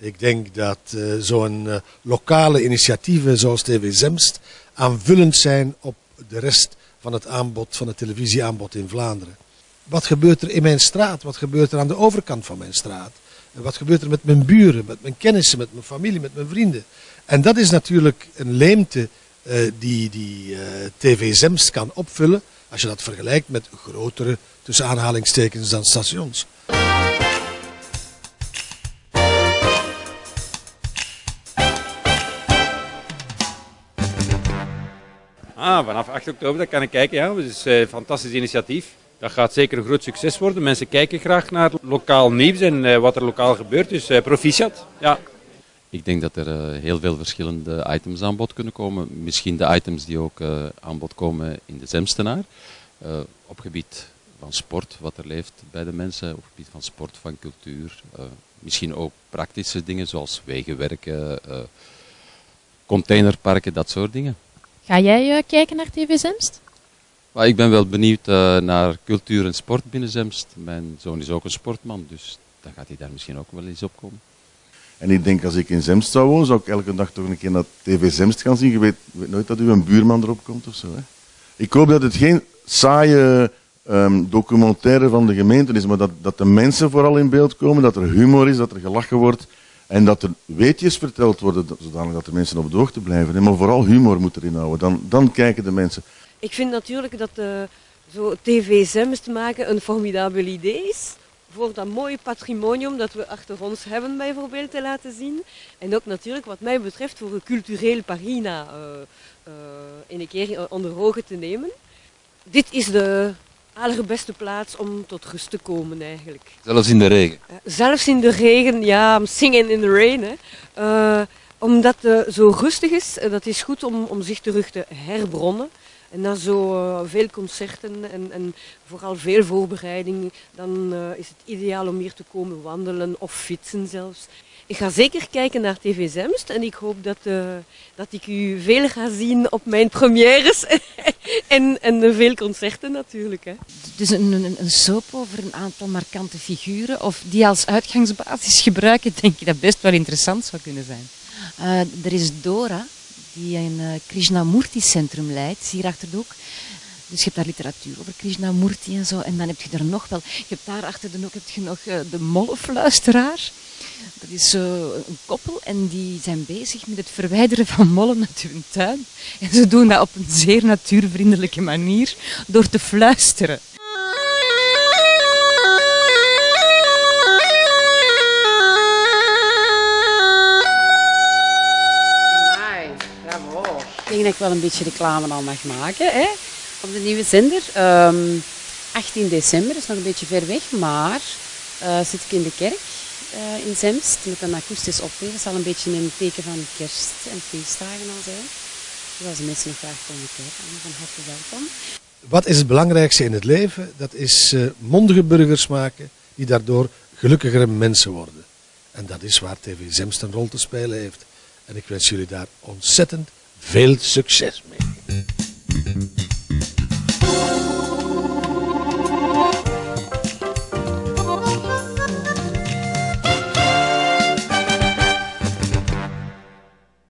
Ik denk dat zo'n lokale initiatieven zoals TV Zemst aanvullend zijn op de rest van het aanbod, van het televisieaanbod in Vlaanderen. Wat gebeurt er in mijn straat? Wat gebeurt er aan de overkant van mijn straat? En wat gebeurt er met mijn buren, met mijn kennissen, met mijn familie, met mijn vrienden? En dat is natuurlijk een leemte die TV Zemst kan opvullen als je dat vergelijkt met grotere, tussen aanhalingstekens, dan stations. Ah, vanaf 8 oktober dat kan ik kijken, ja. Dat is een fantastisch initiatief. Dat gaat zeker een groot succes worden. Mensen kijken graag naar lokaal nieuws en wat er lokaal gebeurt. Dus proficiat, ja. Ik denk dat er heel veel verschillende items aan bod kunnen komen. Misschien de items die ook aan bod komen in de Zemstenaar. Op gebied van sport, wat er leeft bij de mensen. Op gebied van sport, van cultuur. Misschien ook praktische dingen zoals wegenwerken, containerparken, dat soort dingen. Ga jij kijken naar TV Zemst? Ik ben wel benieuwd naar cultuur en sport binnen Zemst. Mijn zoon is ook een sportman, dus dan gaat hij daar misschien ook wel eens op komen. En ik denk, als ik in Zemst zou wonen, zou ik elke dag toch een keer naar TV Zemst gaan zien. Je weet nooit dat u een buurman erop komt of zo, hè? Ik hoop dat het geen saaie documentaire van de gemeente is, maar dat de mensen vooral in beeld komen, dat er humor is, dat er gelachen wordt. En dat er weetjes verteld worden, zodanig dat de mensen op de hoogte blijven. Maar vooral humor moet erin houden, dan kijken de mensen. Ik vind natuurlijk dat zo TV Zemst maken een formidabel idee is. Voor dat mooie patrimonium dat we achter ons hebben bijvoorbeeld te laten zien. En ook natuurlijk wat mij betreft voor een culturele pagina in een keer onder ogen te nemen. Dit is de allerbeste plaats om tot rust te komen eigenlijk. Zelfs in de regen? Zelfs in de regen, ja, singing in the rain. Hè. Omdat het zo rustig is, dat is goed om zich terug te herbronnen. En dan zo veel concerten en vooral veel voorbereiding, dan is het ideaal om hier te komen wandelen of fietsen zelfs. Ik ga zeker kijken naar TV Zemst en ik hoop dat ik u veel ga zien op mijn premières en veel concerten natuurlijk. Hè. Dus een soap over een aantal markante figuren of die als uitgangsbasis gebruiken, denk ik dat best wel interessant zou kunnen zijn. Er is Dora, die een Krishna Murti centrum leidt, hier achter de hoek. Dus je hebt daar literatuur over Krishna Murti en zo. En dan heb je er nog wel, je hebt daar achter de hoek heb je nog de mollenfluisteraar. Dat is zo een koppel en die zijn bezig met het verwijderen van mollen uit hun tuin. En ze doen dat op een zeer natuurvriendelijke manier door te fluisteren. Ik denk dat ik wel een beetje reclame al mag maken, hè? Op de nieuwe zender. 18 december is nog een beetje ver weg, maar zit ik in de kerk in Zemst met een akoestisch optreden. Dat zal een beetje in het teken van kerst en feestdagen al zijn. Dus als de mensen nog graag komen kijken, van harte welkom. Wat is het belangrijkste in het leven? Dat is mondige burgers maken die daardoor gelukkigere mensen worden. En dat is waar TV Zemst een rol te spelen heeft. En ik wens jullie daar ontzettend veel succes mee.